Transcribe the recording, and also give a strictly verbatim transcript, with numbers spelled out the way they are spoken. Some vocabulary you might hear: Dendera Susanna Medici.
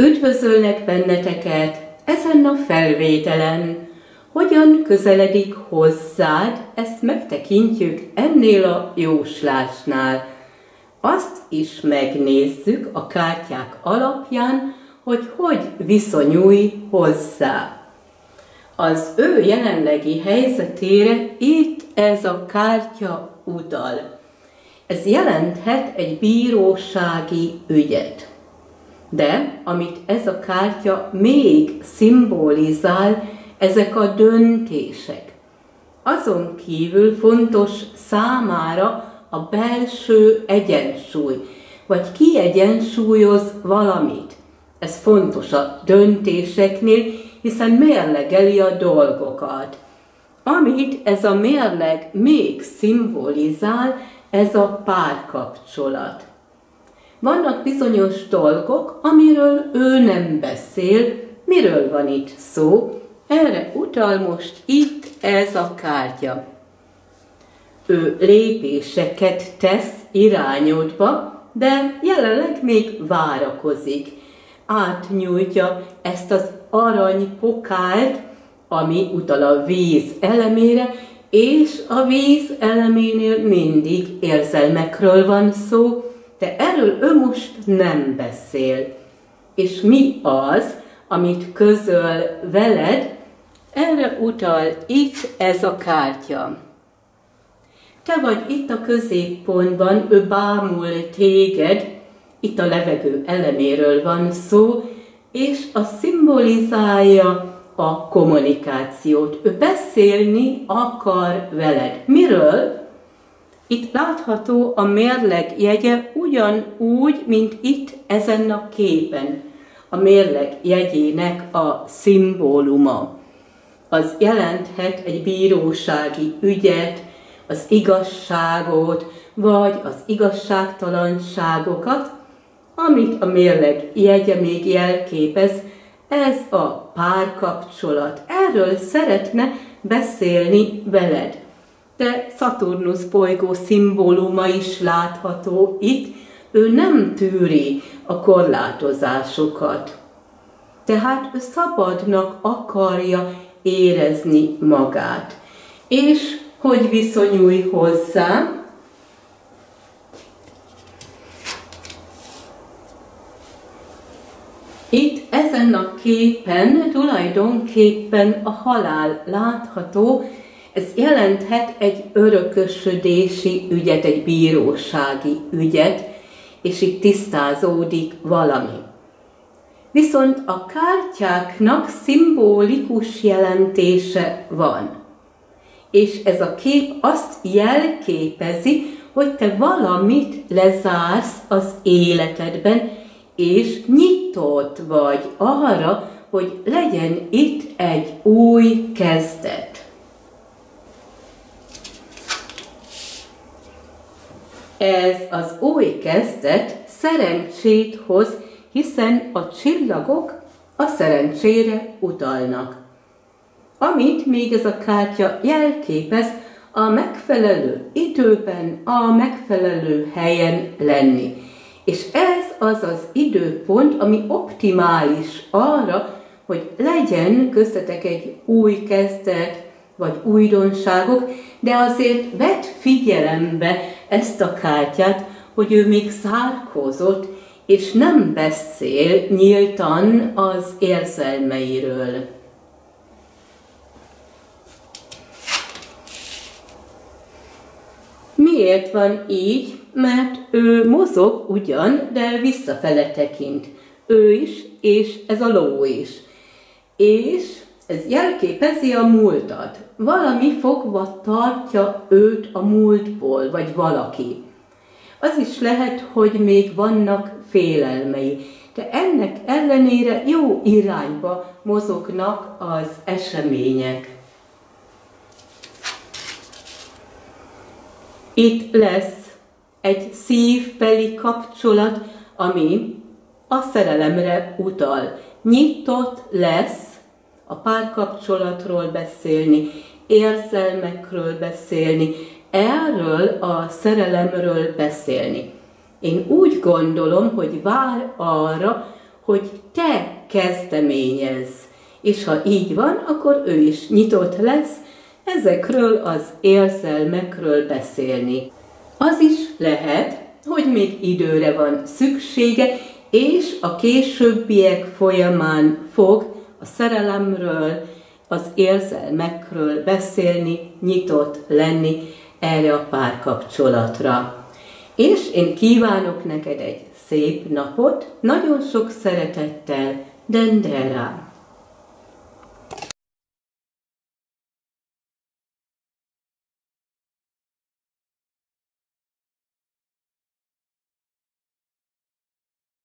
Üdvözöllek benneteket ezen a felvételen. Hogyan közeledik hozzád, ezt megtekintjük ennél a jóslásnál. Azt is megnézzük a kártyák alapján, hogy hogy viszonyulj hozzá. Az ő jelenlegi helyzetére itt ez a kártya utal. Ez jelenthet egy bírósági ügyet. De, amit ez a kártya még szimbolizál, ezek a döntések. Azon kívül fontos számára a belső egyensúly, vagy kiegyensúlyoz valamit. Ez fontos a döntéseknél, hiszen mérlegeli a dolgokat. Amit ez a mérleg még szimbolizál, ez a párkapcsolat. Vannak bizonyos dolgok, amiről ő nem beszél, miről van itt szó, erre utal most itt ez a kártya. Ő lépéseket tesz irányodba, de jelenleg még várakozik. Átnyújtja ezt az arany pokált, ami utal a víz elemére, és a víz eleménél mindig érzelmekről van szó, de erről ő most nem beszél. És mi az, amit közöl veled, erre utal itt ez a kártya. Te vagy itt a középpontban, ő bámul téged, itt a levegő eleméről van szó, és a szimbolizálja a kommunikációt. Ő beszélni akar veled. Miről? Itt látható a mérleg jegye ugyanúgy, mint itt ezen a képen. A mérleg jegyének a szimbóluma. Az jelenthet egy bírósági ügyet, az igazságot, vagy az igazságtalanságokat, amit a mérleg jegye még jelképez, ez a párkapcsolat. Erről szeretne beszélni veled. De Szaturnusz bolygó szimbóluma is látható itt, ő nem tűri a korlátozásokat. Tehát ő szabadnak akarja érezni magát. És hogy viszonyulj hozzá? Itt ezen a képen tulajdonképpen a halál látható. Ez jelenthet egy örökösödési ügyet, egy bírósági ügyet, és itt tisztázódik valami. Viszont a kártyáknak szimbolikus jelentése van. És ez a kép azt jelképezi, hogy te valamit lezársz az életedben, és nyitott vagy arra, hogy legyen itt egy új kezdet. Ez az új kezdet szerencsét hoz, hiszen a csillagok a szerencsére utalnak. Amit még ez a kártya jelképez, a megfelelő időben, a megfelelő helyen lenni. És ez az az időpont, ami optimális arra, hogy legyen köztetek egy új kezdet, vagy újdonságok, de azért vedd figyelembe ezt a kártyát, hogy ő még zárkózott, és nem beszél nyíltan az érzelmeiről. Miért van így? Mert ő mozog ugyan, de visszafele tekint. Ő is, és ez a ló is. És ez jelképezi a múltat. Valami fogva tartja őt a múltból, vagy valaki. Az is lehet, hogy még vannak félelmei, de ennek ellenére jó irányba mozognak az események. Itt lesz egy szívbeli kapcsolat, ami a szerelemre utal. Nyitott lesz a párkapcsolatról beszélni, érzelmekről beszélni, erről a szerelemről beszélni. Én úgy gondolom, hogy vár arra, hogy te kezdeményezz. És ha így van, akkor ő is nyitott lesz ezekről az érzelmekről beszélni. Az is lehet, hogy még időre van szüksége, és a későbbiek folyamán fog a szerelemről, az érzelmekről beszélni, nyitott lenni erre a párkapcsolatra. És én kívánok neked egy szép napot, nagyon sok szeretettel, Dendera!